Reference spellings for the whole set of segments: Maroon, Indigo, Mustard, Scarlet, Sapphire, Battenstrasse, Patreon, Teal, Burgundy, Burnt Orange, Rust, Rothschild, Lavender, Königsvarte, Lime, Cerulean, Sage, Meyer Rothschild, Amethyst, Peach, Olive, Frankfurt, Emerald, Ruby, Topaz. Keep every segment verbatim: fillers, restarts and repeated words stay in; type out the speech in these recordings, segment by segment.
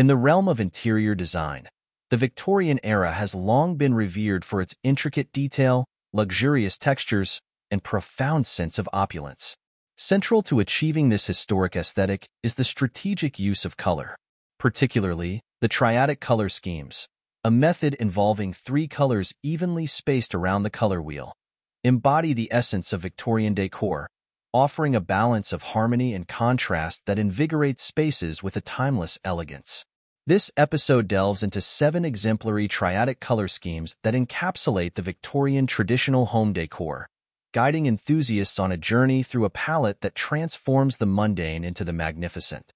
In the realm of interior design, the Victorian era has long been revered for its intricate detail, luxurious textures, and profound sense of opulence. Central to achieving this historic aesthetic is the strategic use of color, particularly the triadic color schemes, a method involving three colors evenly spaced around the color wheel, embody the essence of Victorian decor, offering a balance of harmony and contrast that invigorates spaces with a timeless elegance. This episode delves into seven exemplary triadic color schemes that encapsulate the Victorian traditional home decor, guiding enthusiasts on a journey through a palette that transforms the mundane into the magnificent.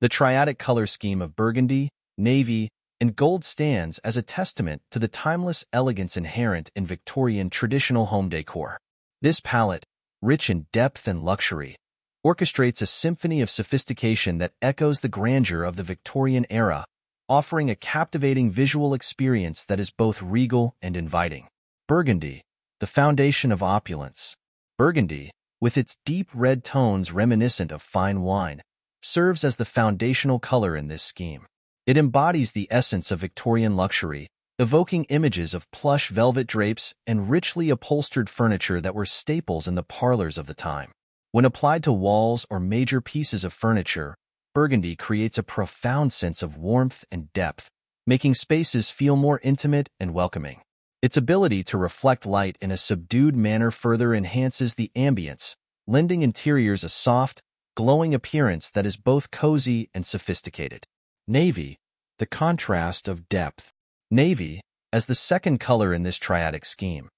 The triadic color scheme of burgundy, navy, and gold stands as a testament to the timeless elegance inherent in Victorian traditional home decor. This palette, rich in depth and luxury, orchestrates a symphony of sophistication that echoes the grandeur of the Victorian era, offering a captivating visual experience that is both regal and inviting. Burgundy, the foundation of opulence. Burgundy, with its deep red tones reminiscent of fine wine, serves as the foundational color in this scheme. It embodies the essence of Victorian luxury, evoking images of plush velvet drapes and richly upholstered furniture that were staples in the parlors of the time. When applied to walls or major pieces of furniture, burgundy creates a profound sense of warmth and depth, making spaces feel more intimate and welcoming. Its ability to reflect light in a subdued manner further enhances the ambience, lending interiors a soft, glowing appearance that is both cozy and sophisticated. Navy, the contrast of depth. Navy, as the second color in this triadic scheme,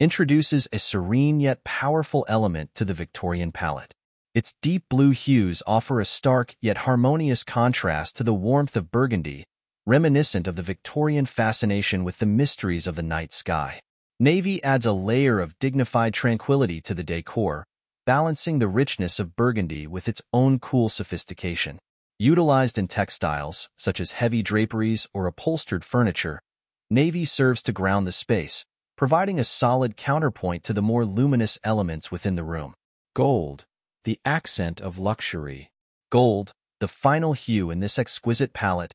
introduces a serene yet powerful element to the Victorian palette. Its deep blue hues offer a stark yet harmonious contrast to the warmth of burgundy, reminiscent of the Victorian fascination with the mysteries of the night sky. Navy adds a layer of dignified tranquility to the decor, balancing the richness of burgundy with its own cool sophistication. Utilized in textiles, such as heavy draperies or upholstered furniture, navy serves to ground the space, providing a solid counterpoint to the more luminous elements within the room. Gold, the accent of luxury. Gold, the final hue in this exquisite palette,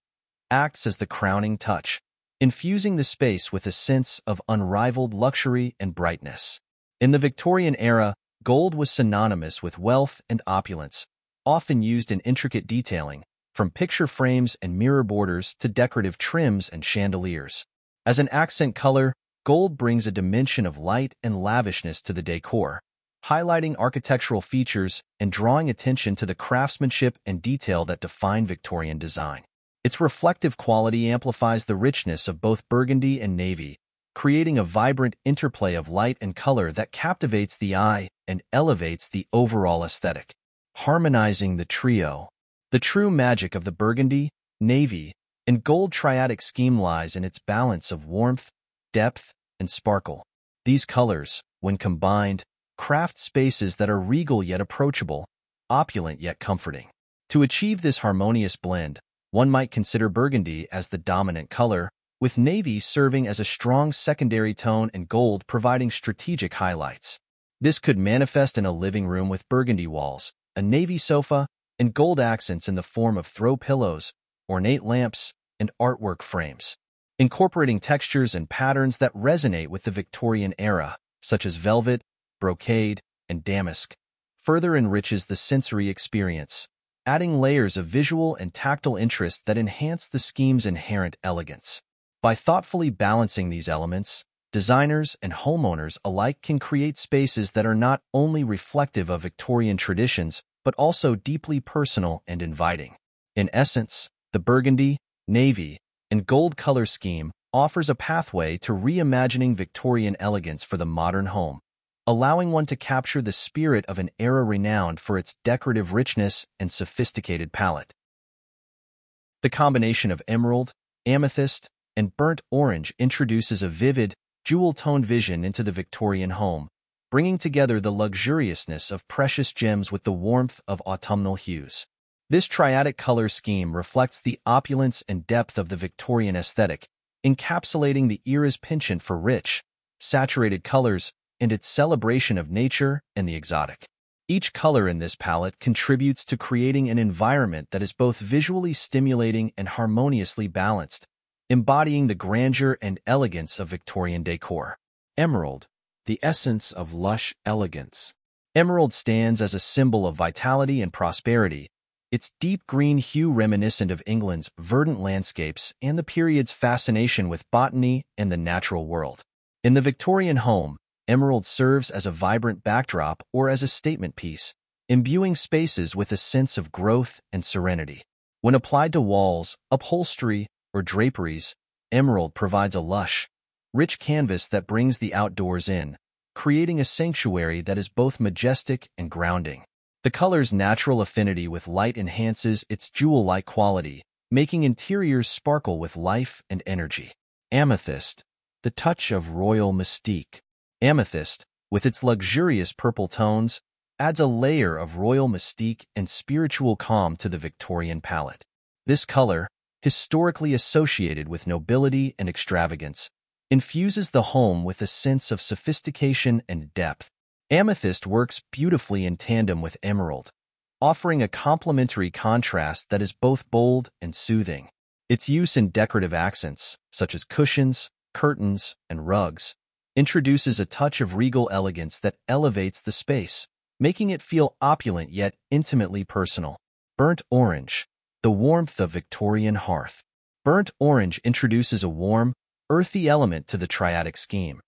acts as the crowning touch, infusing the space with a sense of unrivaled luxury and brightness. In the Victorian era, gold was synonymous with wealth and opulence, often used in intricate detailing, from picture frames and mirror borders to decorative trims and chandeliers. As an accent color, gold brings a dimension of light and lavishness to the decor, highlighting architectural features and drawing attention to the craftsmanship and detail that define Victorian design. Its reflective quality amplifies the richness of both burgundy and navy, creating a vibrant interplay of light and color that captivates the eye and elevates the overall aesthetic. Harmonizing the trio. The true magic of the burgundy, navy, and gold triadic scheme lies in its balance of warmth, depth, and sparkle. These colors, when combined, craft spaces that are regal yet approachable, opulent yet comforting. To achieve this harmonious blend, one might consider burgundy as the dominant color, with navy serving as a strong secondary tone and gold providing strategic highlights. This could manifest in a living room with burgundy walls, a navy sofa, and gold accents in the form of throw pillows, ornate lamps, and artwork frames. Incorporating textures and patterns that resonate with the Victorian era, such as velvet, brocade, and damask, further enriches the sensory experience, adding layers of visual and tactile interest that enhance the scheme's inherent elegance. By thoughtfully balancing these elements, designers and homeowners alike can create spaces that are not only reflective of Victorian traditions, but also deeply personal and inviting. In essence, the burgundy, navy, and gold color scheme offers a pathway to reimagining Victorian elegance for the modern home, allowing one to capture the spirit of an era renowned for its decorative richness and sophisticated palette. The combination of emerald, amethyst, and burnt orange introduces a vivid, jewel-toned vision into the Victorian home, bringing together the luxuriousness of precious gems with the warmth of autumnal hues. This triadic color scheme reflects the opulence and depth of the Victorian aesthetic, encapsulating the era's penchant for rich, saturated colors and its celebration of nature and the exotic. Each color in this palette contributes to creating an environment that is both visually stimulating and harmoniously balanced, embodying the grandeur and elegance of Victorian decor. Emerald, the essence of lush elegance. Emerald stands as a symbol of vitality and prosperity, its deep green hue reminiscent of England's verdant landscapes and the period's fascination with botany and the natural world. In the Victorian home, emerald serves as a vibrant backdrop or as a statement piece, imbuing spaces with a sense of growth and serenity. When applied to walls, upholstery, or draperies, emerald provides a lush, rich canvas that brings the outdoors in, creating a sanctuary that is both majestic and grounding. The color's natural affinity with light enhances its jewel-like quality, making interiors sparkle with life and energy. Amethyst, the touch of royal mystique. Amethyst, with its luxurious purple tones, adds a layer of royal mystique and spiritual calm to the Victorian palette. This color, historically associated with nobility and extravagance, infuses the home with a sense of sophistication and depth. Amethyst works beautifully in tandem with emerald, offering a complementary contrast that is both bold and soothing. Its use in decorative accents, such as cushions, curtains, and rugs, introduces a touch of regal elegance that elevates the space, making it feel opulent yet intimately personal. Burnt orange, the warmth of Victorian hearth. Burnt orange introduces a warm, earthy element to the triadic scheme,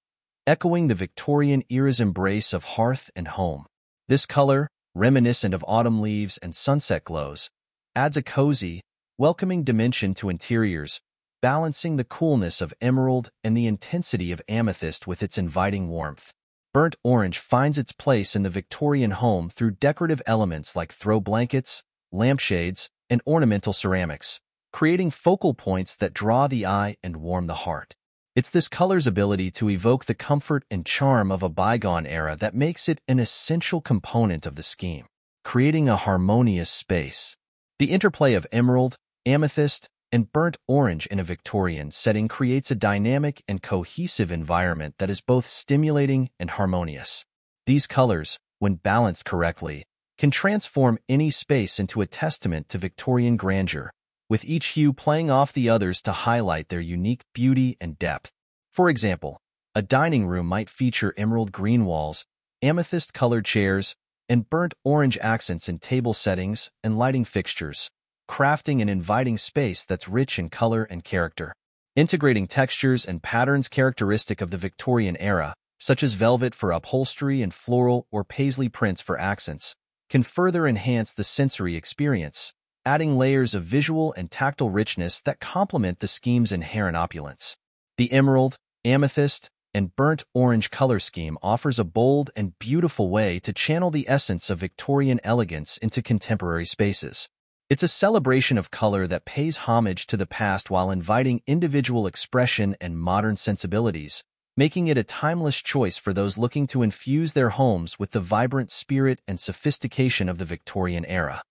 echoing the Victorian era's embrace of hearth and home. This color, reminiscent of autumn leaves and sunset glows, adds a cozy, welcoming dimension to interiors, balancing the coolness of emerald and the intensity of amethyst with its inviting warmth. Burnt orange finds its place in the Victorian home through decorative elements like throw blankets, lampshades, and ornamental ceramics, creating focal points that draw the eye and warm the heart. It's this color's ability to evoke the comfort and charm of a bygone era that makes it an essential component of the scheme, creating a harmonious space. The interplay of emerald, amethyst, and burnt orange in a Victorian setting creates a dynamic and cohesive environment that is both stimulating and harmonious. These colors, when balanced correctly, can transform any space into a testament to Victorian grandeur, with each hue playing off the others to highlight their unique beauty and depth. For example, a dining room might feature emerald green walls, amethyst-colored chairs, and burnt orange accents in table settings and lighting fixtures, crafting an inviting space that's rich in color and character. Integrating textures and patterns characteristic of the Victorian era, such as velvet for upholstery and floral or paisley prints for accents, can further enhance the sensory experience, adding layers of visual and tactile richness that complement the scheme's inherent opulence. The emerald, amethyst, and burnt orange color scheme offers a bold and beautiful way to channel the essence of Victorian elegance into contemporary spaces. It's a celebration of color that pays homage to the past while inviting individual expression and modern sensibilities, making it a timeless choice for those looking to infuse their homes with the vibrant spirit and sophistication of the Victorian era.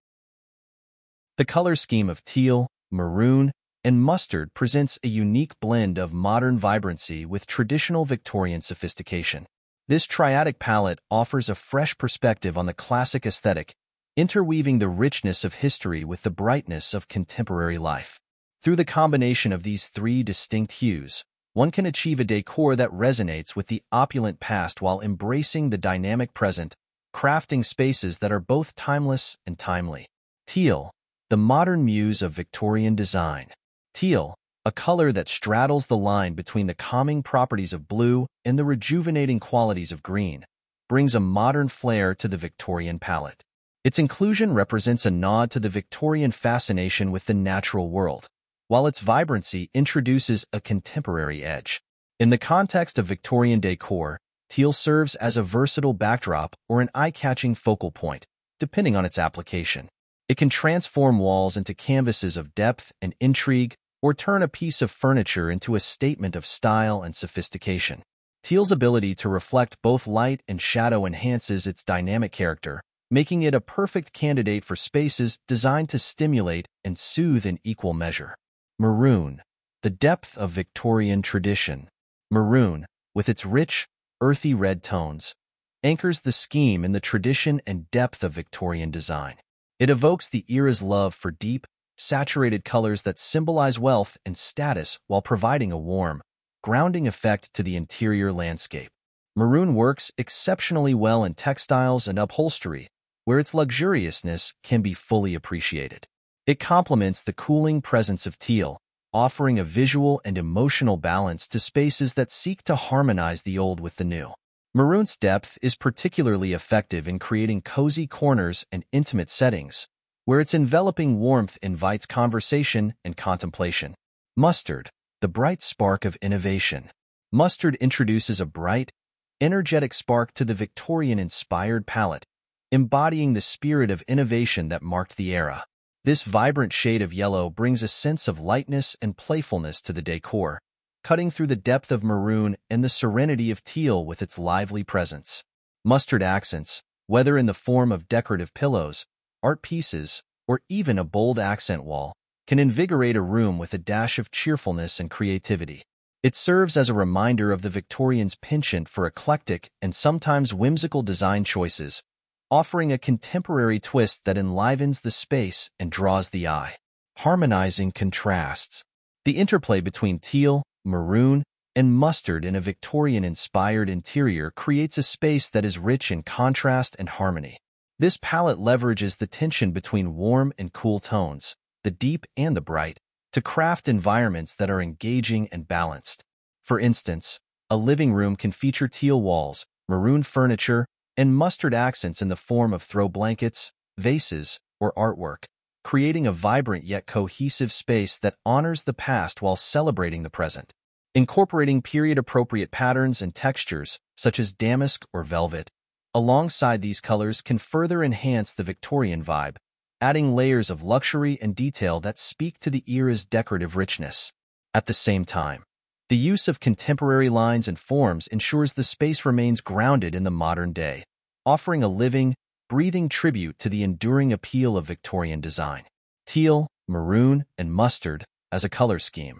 The color scheme of teal, maroon, and mustard presents a unique blend of modern vibrancy with traditional Victorian sophistication. This triadic palette offers a fresh perspective on the classic aesthetic, interweaving the richness of history with the brightness of contemporary life. Through the combination of these three distinct hues, one can achieve a decor that resonates with the opulent past while embracing the dynamic present, crafting spaces that are both timeless and timely. Teal, the modern muse of Victorian design. Teal, a color that straddles the line between the calming properties of blue and the rejuvenating qualities of green, brings a modern flair to the Victorian palette. Its inclusion represents a nod to the Victorian fascination with the natural world, while its vibrancy introduces a contemporary edge. In the context of Victorian decor, teal serves as a versatile backdrop or an eye-catching focal point, depending on its application. It can transform walls into canvases of depth and intrigue, or turn a piece of furniture into a statement of style and sophistication. Teal's ability to reflect both light and shadow enhances its dynamic character, making it a perfect candidate for spaces designed to stimulate and soothe in equal measure. Maroon, the depth of Victorian tradition. Maroon, with its rich, earthy red tones, anchors the scheme in the tradition and depth of Victorian design. It evokes the era's love for deep, saturated colors that symbolize wealth and status while providing a warm, grounding effect to the interior landscape. Maroon works exceptionally well in textiles and upholstery, where its luxuriousness can be fully appreciated. It complements the cooling presence of teal, offering a visual and emotional balance to spaces that seek to harmonize the old with the new. Maroon's depth is particularly effective in creating cozy corners and intimate settings, where its enveloping warmth invites conversation and contemplation. Mustard, the bright spark of innovation. Mustard introduces a bright, energetic spark to the Victorian-inspired palette, embodying the spirit of innovation that marked the era. This vibrant shade of yellow brings a sense of lightness and playfulness to the decor, cutting through the depth of maroon and the serenity of teal with its lively presence. Mustard accents, whether in the form of decorative pillows, art pieces, or even a bold accent wall, can invigorate a room with a dash of cheerfulness and creativity. It serves as a reminder of the Victorians' penchant for eclectic and sometimes whimsical design choices, offering a contemporary twist that enlivens the space and draws the eye. Harmonizing contrasts. The interplay between teal, maroon, and mustard in a Victorian-inspired interior creates a space that is rich in contrast and harmony. This palette leverages the tension between warm and cool tones, the deep and the bright, to craft environments that are engaging and balanced. For instance, a living room can feature teal walls, maroon furniture, and mustard accents in the form of throw blankets, vases, or artwork, creating a vibrant yet cohesive space that honors the past while celebrating the present. Incorporating period-appropriate patterns and textures, such as damask or velvet, alongside these colors can further enhance the Victorian vibe, adding layers of luxury and detail that speak to the era's decorative richness. At the same time, the use of contemporary lines and forms ensures the space remains grounded in the modern day, offering a living, breathing tribute to the enduring appeal of Victorian design. Teal, maroon, and mustard, as a color scheme,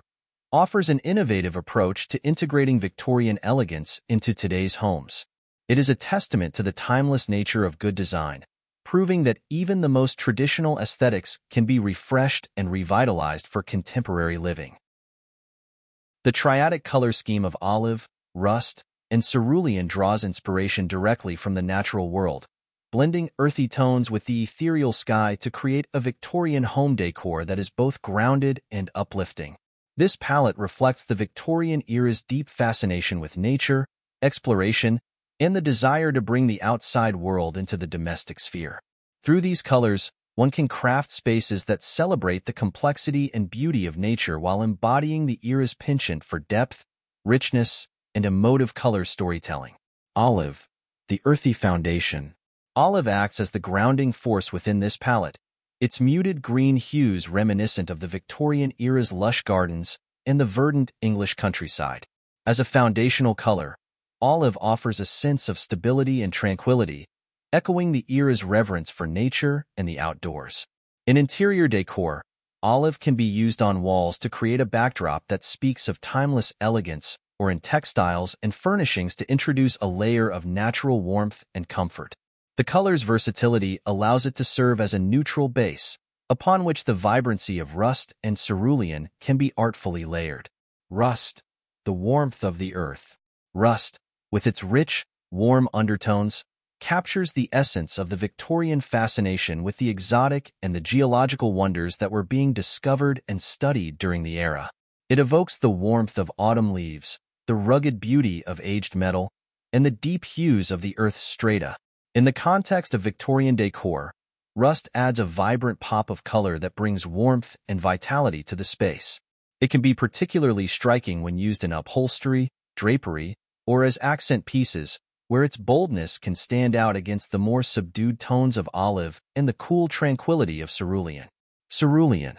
offers an innovative approach to integrating Victorian elegance into today's homes. It is a testament to the timeless nature of good design, proving that even the most traditional aesthetics can be refreshed and revitalized for contemporary living. The triadic color scheme of olive, rust, and cerulean draws inspiration directly from the natural world, blending earthy tones with the ethereal sky to create a Victorian home decor that is both grounded and uplifting. This palette reflects the Victorian era's deep fascination with nature, exploration, and the desire to bring the outside world into the domestic sphere. Through these colors, one can craft spaces that celebrate the complexity and beauty of nature while embodying the era's penchant for depth, richness, and emotive color storytelling. Olive, the earthy foundation. Olive acts as the grounding force within this palette, its muted green hues reminiscent of the Victorian era's lush gardens and the verdant English countryside. As a foundational color, olive offers a sense of stability and tranquility, echoing the era's reverence for nature and the outdoors. In interior decor, olive can be used on walls to create a backdrop that speaks of timeless elegance, or in textiles and furnishings to introduce a layer of natural warmth and comfort. The color's versatility allows it to serve as a neutral base, upon which the vibrancy of rust and cerulean can be artfully layered. Rust, the warmth of the earth. Rust, with its rich, warm undertones, captures the essence of the Victorian fascination with the exotic and the geological wonders that were being discovered and studied during the era. It evokes the warmth of autumn leaves, the rugged beauty of aged metal, and the deep hues of the earth's strata. In the context of Victorian decor, rust adds a vibrant pop of color that brings warmth and vitality to the space. It can be particularly striking when used in upholstery, drapery, or as accent pieces, where its boldness can stand out against the more subdued tones of olive and the cool tranquility of cerulean. Cerulean,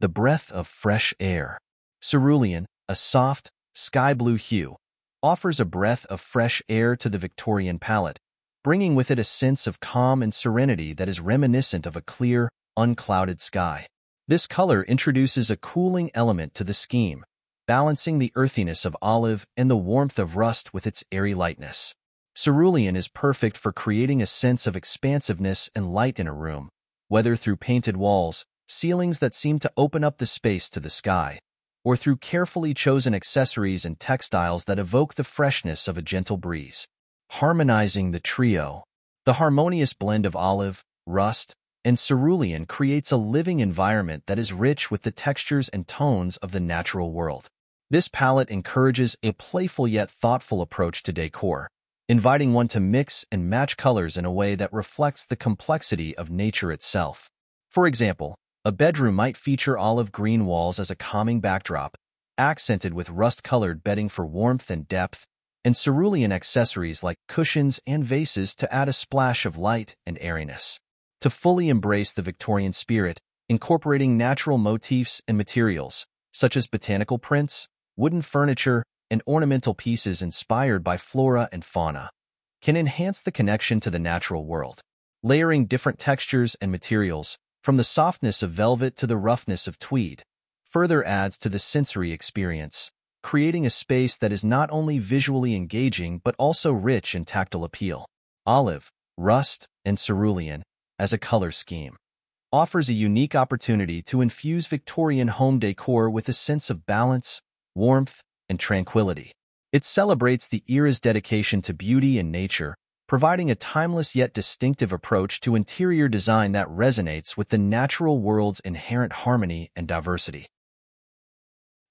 the breath of fresh air. Cerulean, a soft, sky-blue hue, offers a breath of fresh air to the Victorian palette, bringing with it a sense of calm and serenity that is reminiscent of a clear, unclouded sky. This color introduces a cooling element to the scheme, balancing the earthiness of olive and the warmth of rust with its airy lightness. Cerulean is perfect for creating a sense of expansiveness and light in a room, whether through painted walls, ceilings that seem to open up the space to the sky, or through carefully chosen accessories and textiles that evoke the freshness of a gentle breeze. Harmonizing the trio, the harmonious blend of olive, rust, and cerulean creates a living environment that is rich with the textures and tones of the natural world. This palette encourages a playful yet thoughtful approach to decor, inviting one to mix and match colors in a way that reflects the complexity of nature itself. For example, a bedroom might feature olive green walls as a calming backdrop, accented with rust-colored bedding for warmth and depth, and cerulean accessories like cushions and vases to add a splash of light and airiness. To fully embrace the Victorian spirit, incorporating natural motifs and materials, such as botanical prints, wooden furniture, and ornamental pieces inspired by flora and fauna, can enhance the connection to the natural world. Layering different textures and materials, from the softness of velvet to the roughness of tweed, further adds to the sensory experience, creating a space that is not only visually engaging but also rich in tactile appeal. Olive, rust, and cerulean, as a color scheme, offers a unique opportunity to infuse Victorian home decor with a sense of balance, warmth, and tranquility. It celebrates the era's dedication to beauty and nature, providing a timeless yet distinctive approach to interior design that resonates with the natural world's inherent harmony and diversity.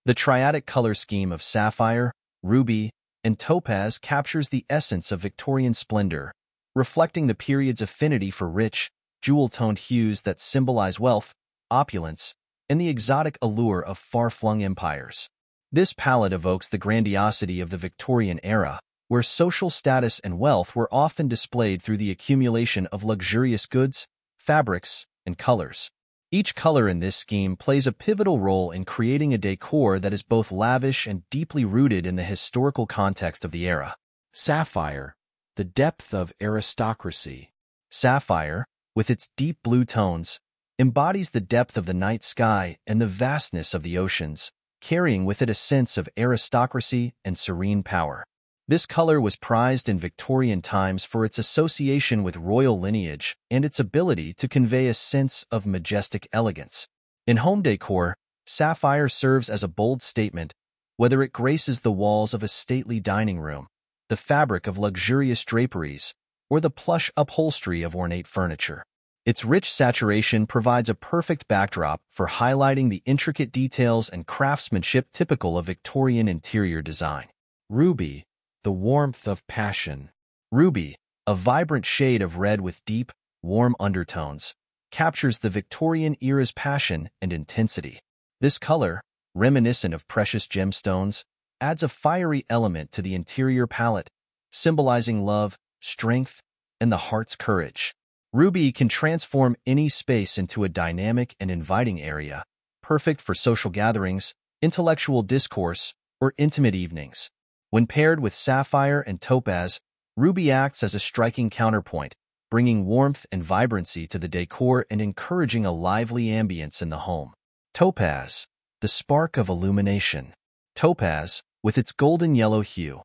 The triadic color scheme of sapphire, ruby, and topaz captures the essence of Victorian splendor, reflecting the period's affinity for rich, jewel-toned hues that symbolize wealth, opulence, and the exotic allure of far-flung empires. This palette evokes the grandiosity of the Victorian era, where social status and wealth were often displayed through the accumulation of luxurious goods, fabrics, and colors. Each color in this scheme plays a pivotal role in creating a decor that is both lavish and deeply rooted in the historical context of the era. Sapphire, the depth of aristocracy. Sapphire, with its deep blue tones, embodies the depth of the night sky and the vastness of the oceans, carrying with it a sense of aristocracy and serene power. This color was prized in Victorian times for its association with royal lineage and its ability to convey a sense of majestic elegance. In home decor, sapphire serves as a bold statement, whether it graces the walls of a stately dining room, the fabric of luxurious draperies, or the plush upholstery of ornate furniture. Its rich saturation provides a perfect backdrop for highlighting the intricate details and craftsmanship typical of Victorian interior design. Ruby, the warmth of passion. Ruby, a vibrant shade of red with deep, warm undertones, captures the Victorian era's passion and intensity. This color, reminiscent of precious gemstones, adds a fiery element to the interior palette, symbolizing love, strength, and the heart's courage. Ruby can transform any space into a dynamic and inviting area, perfect for social gatherings, intellectual discourse, or intimate evenings. When paired with sapphire and topaz, ruby acts as a striking counterpoint, bringing warmth and vibrancy to the decor and encouraging a lively ambience in the home. Topaz, the spark of illumination. Topaz, with its golden yellow hue,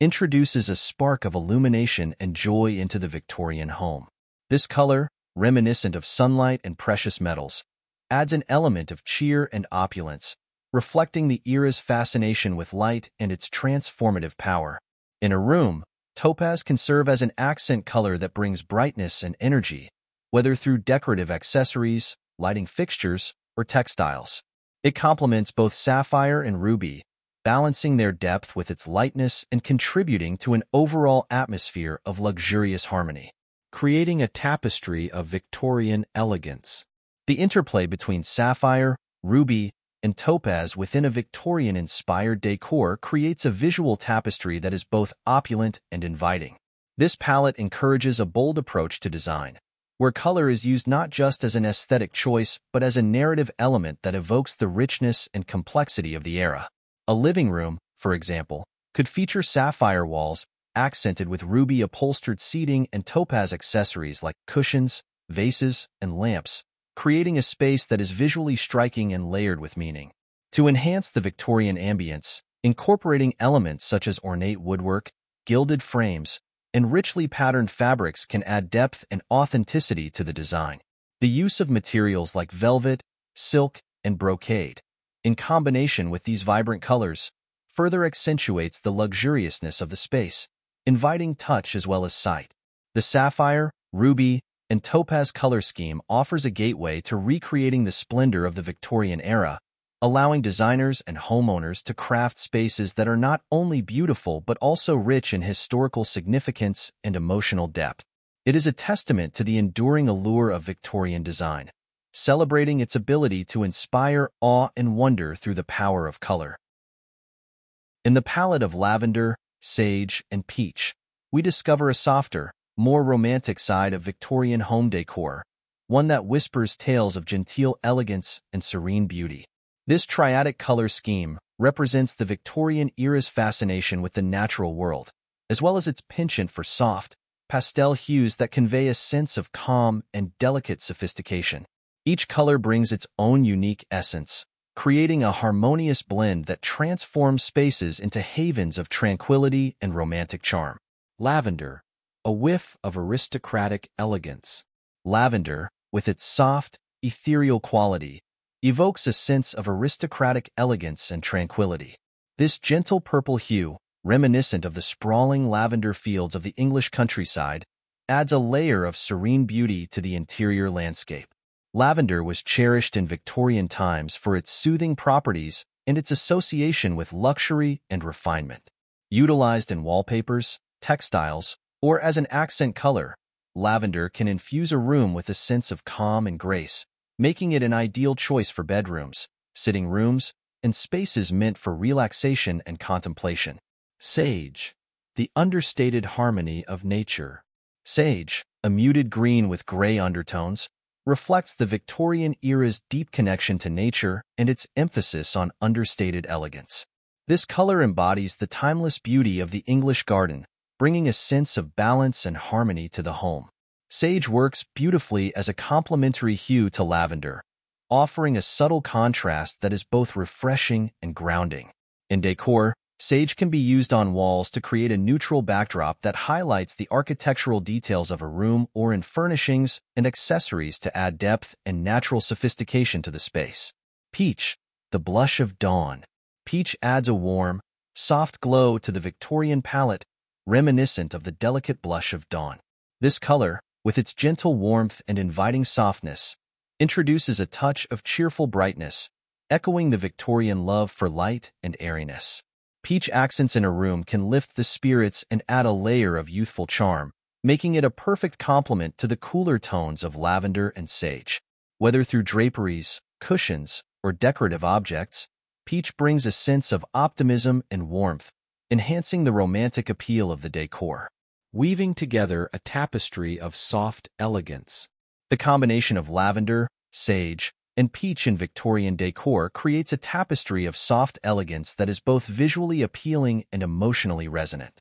introduces a spark of illumination and joy into the Victorian home. This color, reminiscent of sunlight and precious metals, adds an element of cheer and opulence, reflecting the era's fascination with light and its transformative power. In a room, topaz can serve as an accent color that brings brightness and energy, whether through decorative accessories, lighting fixtures, or textiles. It complements both sapphire and ruby, balancing their depth with its lightness and contributing to an overall atmosphere of luxurious harmony, creating a tapestry of Victorian elegance. The interplay between sapphire, ruby, and topaz within a Victorian-inspired decor creates a visual tapestry that is both opulent and inviting. This palette encourages a bold approach to design, where color is used not just as an aesthetic choice but as a narrative element that evokes the richness and complexity of the era. A living room, for example, could feature sapphire walls, accented with ruby-upholstered seating and topaz accessories like cushions, vases, and lamps, creating a space that is visually striking and layered with meaning. To enhance the Victorian ambience, incorporating elements such as ornate woodwork, gilded frames, and richly patterned fabrics can add depth and authenticity to the design. The use of materials like velvet, silk, and brocade, in combination with these vibrant colors, further accentuates the luxuriousness of the space, inviting touch as well as sight. The sapphire, ruby, and topaz color scheme offers a gateway to recreating the splendor of the Victorian era, allowing designers and homeowners to craft spaces that are not only beautiful but also rich in historical significance and emotional depth. It is a testament to the enduring allure of Victorian design, celebrating its ability to inspire awe and wonder through the power of color. In the palette of lavender, sage, and peach, we discover a softer, more romantic side of Victorian home decor, one that whispers tales of genteel elegance and serene beauty. This triadic color scheme represents the Victorian era's fascination with the natural world, as well as its penchant for soft, pastel hues that convey a sense of calm and delicate sophistication. Each color brings its own unique essence, creating a harmonious blend that transforms spaces into havens of tranquility and romantic charm. Lavender, a whiff of aristocratic elegance. Lavender, with its soft, ethereal quality, evokes a sense of aristocratic elegance and tranquility. This gentle purple hue, reminiscent of the sprawling lavender fields of the English countryside, adds a layer of serene beauty to the interior landscape. Lavender was cherished in Victorian times for its soothing properties and its association with luxury and refinement. Utilized in wallpapers, textiles, or as an accent color, lavender can infuse a room with a sense of calm and grace, making it an ideal choice for bedrooms, sitting rooms, and spaces meant for relaxation and contemplation. Sage, the understated harmony of nature. Sage, a muted green with gray undertones, reflects the Victorian era's deep connection to nature and its emphasis on understated elegance. This color embodies the timeless beauty of the English garden, bringing a sense of balance and harmony to the home. Sage works beautifully as a complementary hue to lavender, offering a subtle contrast that is both refreshing and grounding. In decor, sage can be used on walls to create a neutral backdrop that highlights the architectural details of a room or in furnishings and accessories to add depth and natural sophistication to the space. Peach, the blush of dawn. Peach adds a warm, soft glow to the Victorian palette, reminiscent of the delicate blush of dawn. This color, with its gentle warmth and inviting softness, introduces a touch of cheerful brightness, echoing the Victorian love for light and airiness. Peach accents in a room can lift the spirits and add a layer of youthful charm, making it a perfect complement to the cooler tones of lavender and sage. Whether through draperies, cushions, or decorative objects, peach brings a sense of optimism and warmth, enhancing the romantic appeal of the decor. Weaving together a tapestry of soft elegance. The combination of lavender, sage, and peach in Victorian decor creates a tapestry of soft elegance that is both visually appealing and emotionally resonant.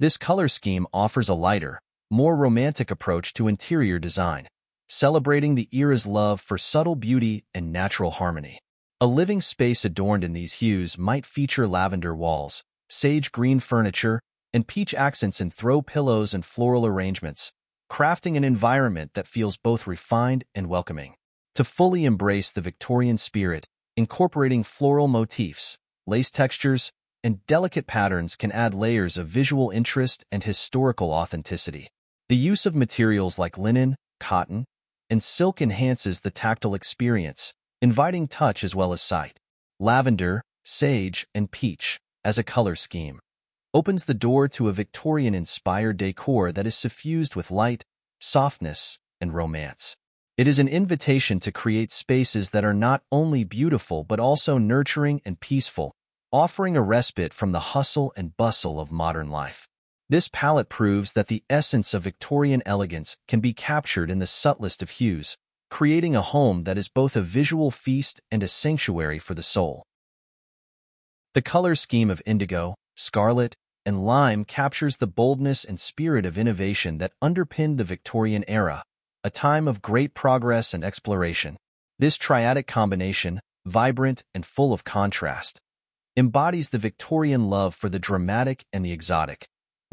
This color scheme offers a lighter, more romantic approach to interior design, celebrating the era's love for subtle beauty and natural harmony. A living space adorned in these hues might feature lavender walls, sage green furniture, and peach accents in throw pillows and floral arrangements, crafting an environment that feels both refined and welcoming. To fully embrace the Victorian spirit, incorporating floral motifs, lace textures, and delicate patterns can add layers of visual interest and historical authenticity. The use of materials like linen, cotton, and silk enhances the tactile experience, inviting touch as well as sight. Lavender, sage, and peach, as a color scheme, opens the door to a Victorian-inspired decor that is suffused with light, softness, and romance. It is an invitation to create spaces that are not only beautiful but also nurturing and peaceful, offering a respite from the hustle and bustle of modern life. This palette proves that the essence of Victorian elegance can be captured in the subtlest of hues, creating a home that is both a visual feast and a sanctuary for the soul. The color scheme of indigo, scarlet, and lime captures the boldness and spirit of innovation that underpinned the Victorian era, a time of great progress and exploration. This triadic combination, vibrant and full of contrast, embodies the Victorian love for the dramatic and the exotic,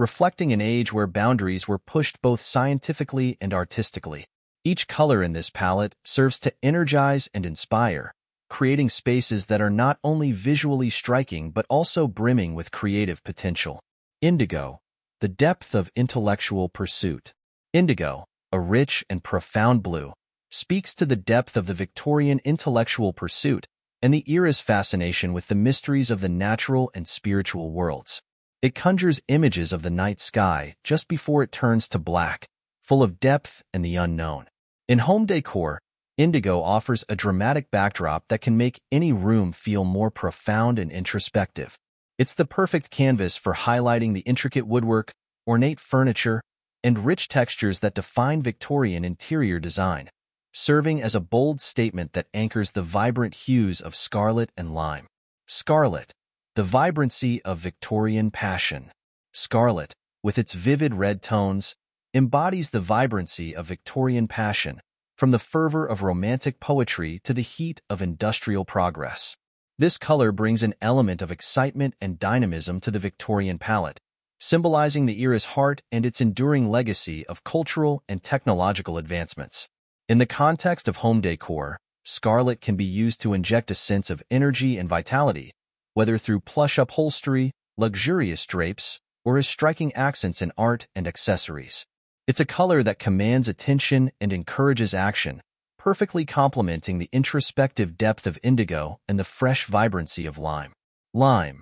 reflecting an age where boundaries were pushed both scientifically and artistically. Each color in this palette serves to energize and inspire, creating spaces that are not only visually striking but also brimming with creative potential. Indigo, the depth of intellectual pursuit. Indigo, a rich and profound blue, speaks to the depth of the Victorian intellectual pursuit and the era's fascination with the mysteries of the natural and spiritual worlds. It conjures images of the night sky just before it turns to black, full of depth and the unknown. In home decor, indigo offers a dramatic backdrop that can make any room feel more profound and introspective. It's the perfect canvas for highlighting the intricate woodwork, ornate furniture, and rich textures that define Victorian interior design, serving as a bold statement that anchors the vibrant hues of scarlet and lime. Scarlet, the vibrancy of Victorian passion. Scarlet, with its vivid red tones, embodies the vibrancy of Victorian passion, from the fervor of romantic poetry to the heat of industrial progress. This color brings an element of excitement and dynamism to the Victorian palette, symbolizing the era's heart and its enduring legacy of cultural and technological advancements. In the context of home decor, scarlet can be used to inject a sense of energy and vitality, whether through plush upholstery, luxurious drapes, or as striking accents in art and accessories. It's a color that commands attention and encourages action, perfectly complementing the introspective depth of indigo and the fresh vibrancy of lime. Lime,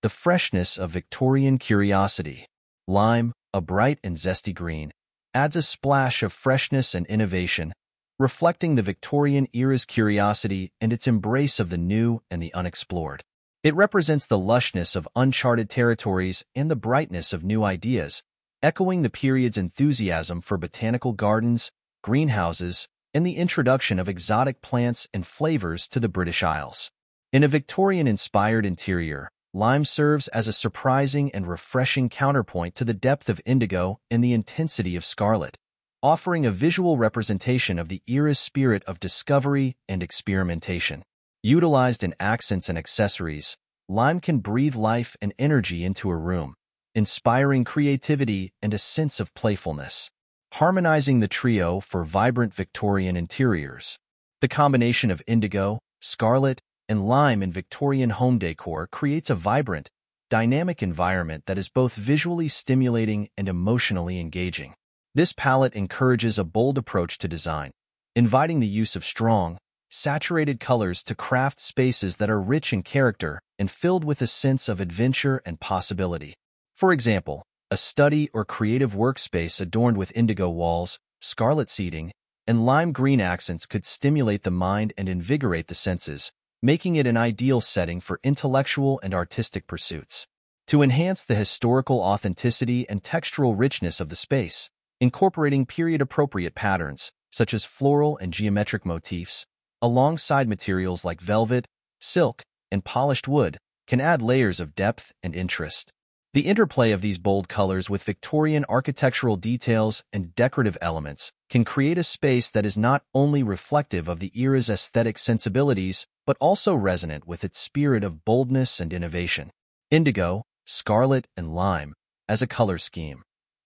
the freshness of Victorian curiosity. Lime, a bright and zesty green, adds a splash of freshness and innovation, reflecting the Victorian era's curiosity and its embrace of the new and the unexplored. It represents the lushness of uncharted territories and the brightness of new ideas, echoing the period's enthusiasm for botanical gardens, greenhouses, and the introduction of exotic plants and flavors to the British Isles. In a Victorian-inspired interior, lime serves as a surprising and refreshing counterpoint to the depth of indigo and the intensity of scarlet, offering a visual representation of the era's spirit of discovery and experimentation. Utilized in accents and accessories, lime can breathe life and energy into a room, inspiring creativity and a sense of playfulness, harmonizing the trio for vibrant Victorian interiors. The combination of indigo, scarlet, and lime in Victorian home decor creates a vibrant, dynamic environment that is both visually stimulating and emotionally engaging. This palette encourages a bold approach to design, inviting the use of strong, saturated colors to craft spaces that are rich in character and filled with a sense of adventure and possibility. For example, a study or creative workspace adorned with indigo walls, scarlet seating, and lime green accents could stimulate the mind and invigorate the senses, making it an ideal setting for intellectual and artistic pursuits. To enhance the historical authenticity and textural richness of the space, incorporating period-appropriate patterns, such as floral and geometric motifs, alongside materials like velvet, silk, and polished wood, can add layers of depth and interest. The interplay of these bold colors with Victorian architectural details and decorative elements can create a space that is not only reflective of the era's aesthetic sensibilities, but also resonant with its spirit of boldness and innovation. Indigo, scarlet, and lime, as a color scheme,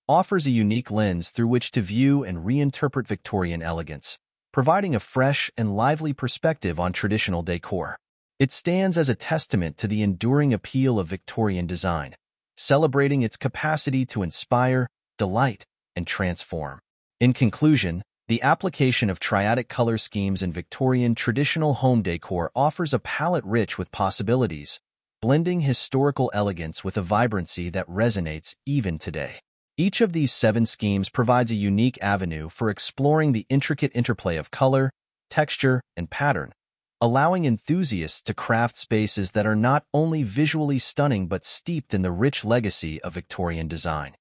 offers a unique lens through which to view and reinterpret Victorian elegance, providing a fresh and lively perspective on traditional decor. It stands as a testament to the enduring appeal of Victorian design, celebrating its capacity to inspire, delight, and transform. In conclusion, the application of triadic color schemes in Victorian traditional home decor offers a palette rich with possibilities, blending historical elegance with a vibrancy that resonates even today. Each of these seven schemes provides a unique avenue for exploring the intricate interplay of color, texture, and pattern, allowing enthusiasts to craft spaces that are not only visually stunning but steeped in the rich legacy of Victorian design.